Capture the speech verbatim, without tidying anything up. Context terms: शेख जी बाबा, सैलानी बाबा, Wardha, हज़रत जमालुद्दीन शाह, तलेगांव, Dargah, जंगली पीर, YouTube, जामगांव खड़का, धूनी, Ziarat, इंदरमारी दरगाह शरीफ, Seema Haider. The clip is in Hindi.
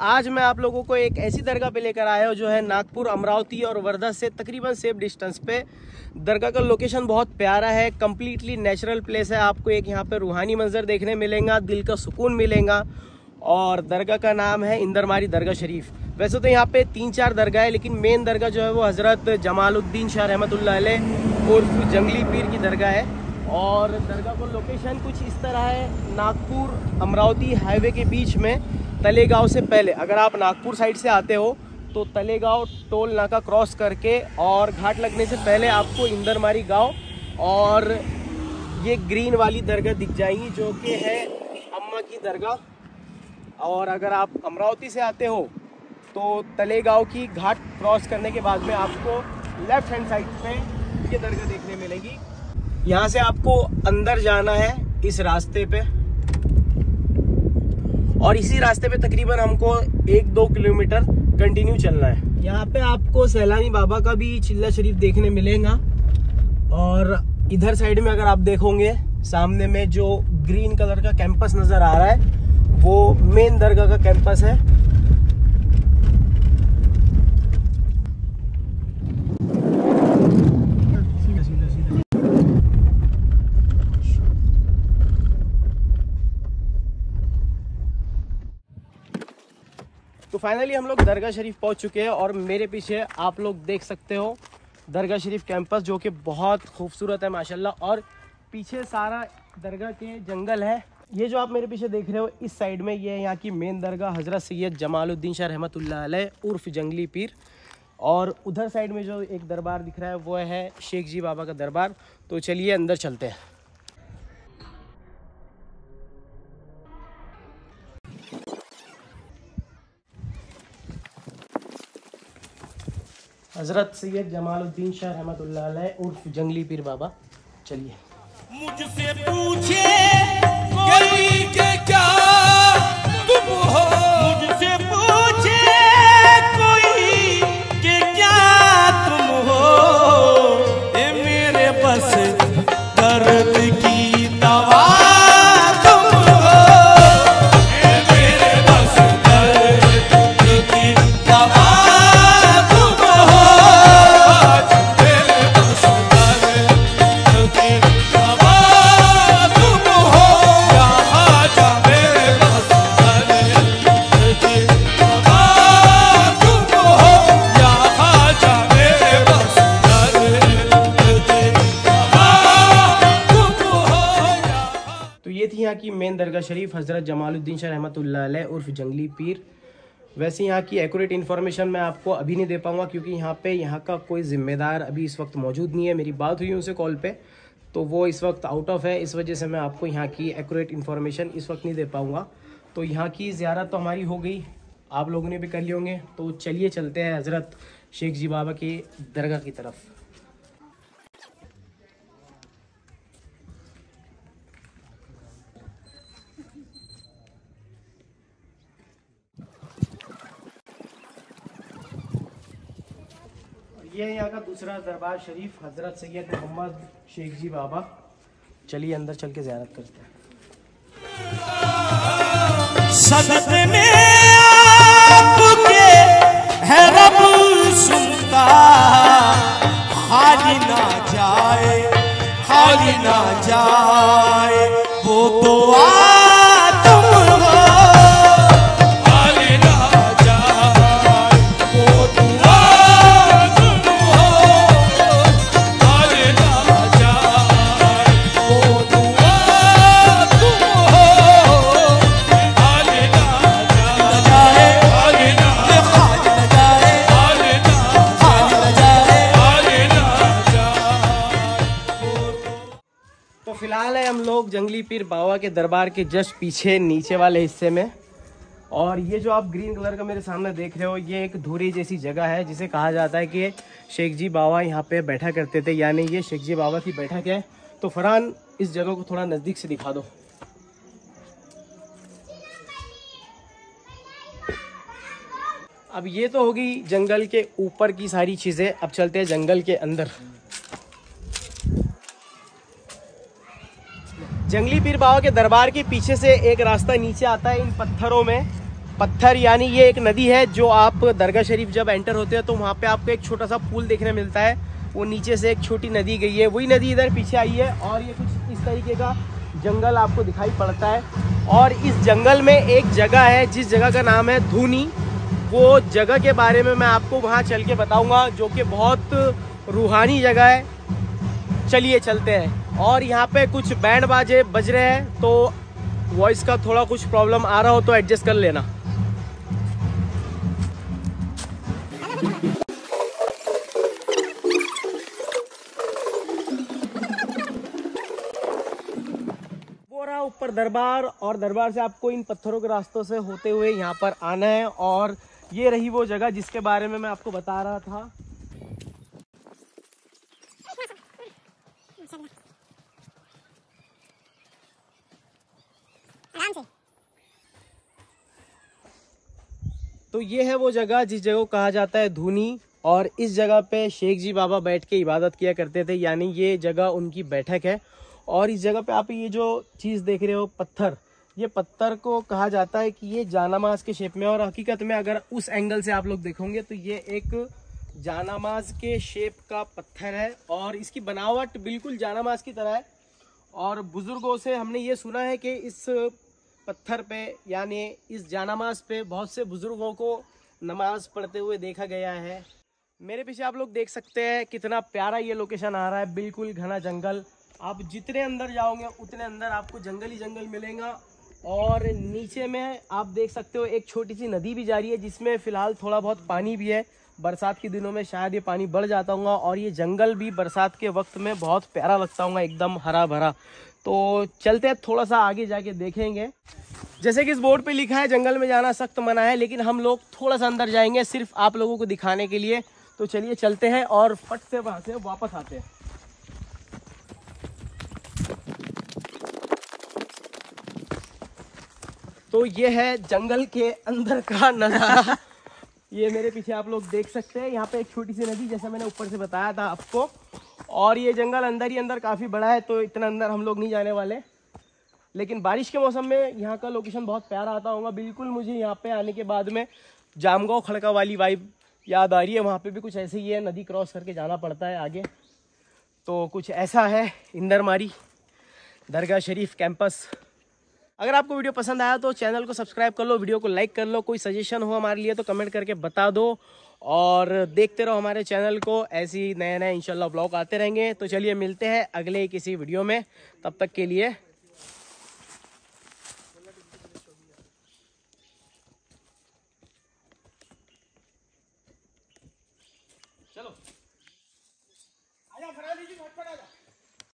आज मैं आप लोगों को एक ऐसी दरगाह पे लेकर आया हूँ जो है नागपुर, अमरावती और वर्धा से तकरीबन सेफ डिस्टेंस पे। दरगाह का लोकेशन बहुत प्यारा है, कम्प्लीटली नेचुरल प्लेस है। आपको एक यहाँ पे रूहानी मंजर देखने मिलेगा, दिल का सुकून मिलेगा। और दरगाह का नाम है इंदरमारी दरगाह शरीफ। वैसे तो यहाँ पे तीन चार दरगाह है, लेकिन मेन दरगाह जो है वो हज़रत जमालुद्दीन शाह रहमतुल्लाह अलैह और जंगली पीर की दरगाह है। और दरगाह का लोकेशन कुछ इस तरह है, नागपुर अमरावती हाईवे के बीच में तलेगांव से पहले, अगर आप नागपुर साइड से आते हो तो तलेगांव टोल नाका क्रॉस करके और घाट लगने से पहले आपको इंदरमारी गांव और ये ग्रीन वाली दरगाह दिख जाएगी जो कि है अम्मा की दरगाह। और अगर आप अमरावती से आते हो तो तलेगांव की घाट क्रॉस करने के बाद में आपको लेफ्ट हैंड साइड में ये दरगाह देखने मिलेगी। यहाँ से आपको अंदर जाना है इस रास्ते पे, और इसी रास्ते पे तकरीबन हमको एक दो किलोमीटर कंटिन्यू चलना है। यहाँ पे आपको सैलानी बाबा का भी चिल्ला शरीफ देखने मिलेगा। और इधर साइड में अगर आप देखोगे, सामने में जो ग्रीन कलर का कैंपस नजर आ रहा है वो मेन दरगाह का कैंपस है। तो फाइनली हम लोग दरगाह शरीफ पहुंच चुके हैं, और मेरे पीछे आप लोग देख सकते हो दरगाह शरीफ कैंपस जो कि बहुत खूबसूरत है माशाल्लाह। और पीछे सारा दरगाह के जंगल है। ये जो आप मेरे पीछे देख रहे हो इस साइड में, ये है यहाँ की मेन दरगाह हज़रत सैयद जमालुद्दीन शाह रहमतुल्लाह अलैह उर्फ जंगली पीर। और उधर साइड में जो एक दरबार दिख रहा है वो है शेख जी बाबा का दरबार। तो चलिए अंदर चलते हैं। हज़रत सैयद जमालुद्दीन शाह रहमतुल्लाह अलैह उर्फ जंगली पीर बाबा। चलिए मुझसे पूछे कोई के क्या तुम हो, मुझसे पूछे कोई के क्या तुम हो, ये मेरे बस दर्द की दवा तुम हो, ये मेरे बस दर्द की दवा की मेन दरगाह शरीफ हज़रत जमालुद्दीन शाह रहमतुल्लाह अलैह उर्फ जंगली पीर। वैसे यहाँ की एक्यूरेट इन्फॉर्मेशन मैं आपको अभी नहीं दे पाऊंगा, क्योंकि यहाँ पे यहाँ का कोई जिम्मेदार अभी इस वक्त मौजूद नहीं है। मेरी बात हुई उनसे कॉल पे, तो वो इस वक्त आउट ऑफ है, इस वजह से मैं आपको यहाँ की एक्यूरेट इन्फॉर्मेशन इस वक्त नहीं दे पाऊँगा। तो यहाँ की ज़ियारत तो हमारी हो गई, आप लोगों ने भी कर लिए होंगे। तो चलिए चलते हैं हज़रत शेख जी बाबा की दरगाह की तरफ। यह यहाँ का दूसरा दरबार शरीफ हज़रत सैयद मोहम्मद शेख जी बाबा। चलिए अंदर चल के ज़ियारत करते हैं। है रब सुनता, खाली ना जाए, खाली ना जाए वो दुआ फिलहाल है। हम लोग जंगली पीर बाबा के दरबार के जस्ट पीछे नीचे वाले हिस्से में। और ये जो आप ग्रीन कलर का मेरे सामने देख रहे हो, ये एक धूरी जैसी जगह है जिसे कहा जाता है कि शेख जी बाबा यहाँ पे बैठा करते थे, यानी ये शेख जी बाबा की बैठक है। तो फरहान इस जगह को थोड़ा नज़दीक से दिखा दो। अब ये तो होगी जंगल के ऊपर की सारी चीज़ें, अब चलते हैं जंगल के अंदर। जंगली पीर बाबा के दरबार के पीछे से एक रास्ता नीचे आता है इन पत्थरों में, पत्थर, यानी ये एक नदी है जो आप दरगाह शरीफ जब एंटर होते हैं तो वहाँ पे आपको एक छोटा सा पुल देखने मिलता है, वो नीचे से एक छोटी नदी गई है, वही नदी इधर पीछे आई है और ये कुछ इस तरीके का जंगल आपको दिखाई पड़ता है। और इस जंगल में एक जगह है जिस जगह का नाम है धूनी, वो जगह के बारे में मैं आपको वहाँ चल के बताऊँगा, जो कि बहुत रूहानी जगह है। चलिए चलते हैं। और यहाँ पे कुछ बैंड बाजे बज रहे हैं, तो वॉइस का थोड़ा कुछ प्रॉब्लम आ रहा हो तो एडजस्ट कर लेना। वो रहा ऊपर दरबार, और दरबार से आपको इन पत्थरों के रास्तों से होते हुए यहाँ पर आना है। और ये रही वो जगह जिसके बारे में मैं आपको बता रहा था। तो ये है वो जगह जिस जगह को कहा जाता है धूनी, और इस जगह पे शेख जी बाबा बैठ के इबादत किया करते थे, यानी ये जगह उनकी बैठक है। और इस जगह पे आप ये जो चीज़ देख रहे हो पत्थर, ये पत्थर को कहा जाता है कि ये जानामाज के शेप में, और हकीकत में अगर उस एंगल से आप लोग देखोगे तो ये एक जानामाज के शेप का पत्थर है और इसकी बनावट बिल्कुल जानामाज की तरह है। और बुज़ुर्गों से हमने ये सुना है कि इस पत्थर पे यानी इस जानामाज पे बहुत से बुज़ुर्गों को नमाज पढ़ते हुए देखा गया है। मेरे पीछे आप लोग देख सकते हैं कितना प्यारा ये लोकेशन आ रहा है, बिल्कुल घना जंगल। आप जितने अंदर जाओगे उतने अंदर आपको जंगल ही जंगल मिलेगा। और नीचे में आप देख सकते हो एक छोटी सी नदी भी जा रही है, जिसमें फ़िलहाल थोड़ा बहुत पानी भी है। बरसात के दिनों में शायद ये पानी बढ़ जाता होगा, और ये जंगल भी बरसात के वक्त में बहुत प्यारा लगता होगा, एकदम हरा भरा। तो चलते हैं, थोड़ा सा आगे जाके देखेंगे। जैसे कि इस बोर्ड पे लिखा है जंगल में जाना सख्त मना है, लेकिन हम लोग थोड़ा सा अंदर जाएंगे सिर्फ आप लोगों को दिखाने के लिए। तो चलिए चलते हैं और फट से वहाँ से वापस आते हैं। तो ये है जंगल के अंदर का नज़ारा। ये मेरे पीछे आप लोग देख सकते हैं, यहाँ पे एक छोटी सी नदी, जैसे मैंने ऊपर से बताया था आपको। और ये जंगल अंदर ही अंदर काफ़ी बड़ा है, तो इतना अंदर हम लोग नहीं जाने वाले। लेकिन बारिश के मौसम में यहाँ का लोकेशन बहुत प्यारा आता होगा। बिल्कुल मुझे यहाँ पे आने के बाद में जामगांव खड़का वाली वाइब याद आ रही है। वहाँ पे भी कुछ ऐसे ही है, नदी क्रॉस करके जाना पड़ता है आगे, तो कुछ ऐसा है इंदरमारी दरगाह शरीफ कैंपस। अगर आपको वीडियो पसंद आया तो चैनल को सब्सक्राइब कर लो, वीडियो को लाइक कर लो। कोई सजेशन हो हमारे लिए तो कमेंट करके बता दो, और देखते रहो हमारे चैनल को। ऐसे ही नए नए इंशाल्लाह ब्लॉग आते रहेंगे। तो चलिए मिलते हैं अगले किसी वीडियो में, तब तक के लिए चलो।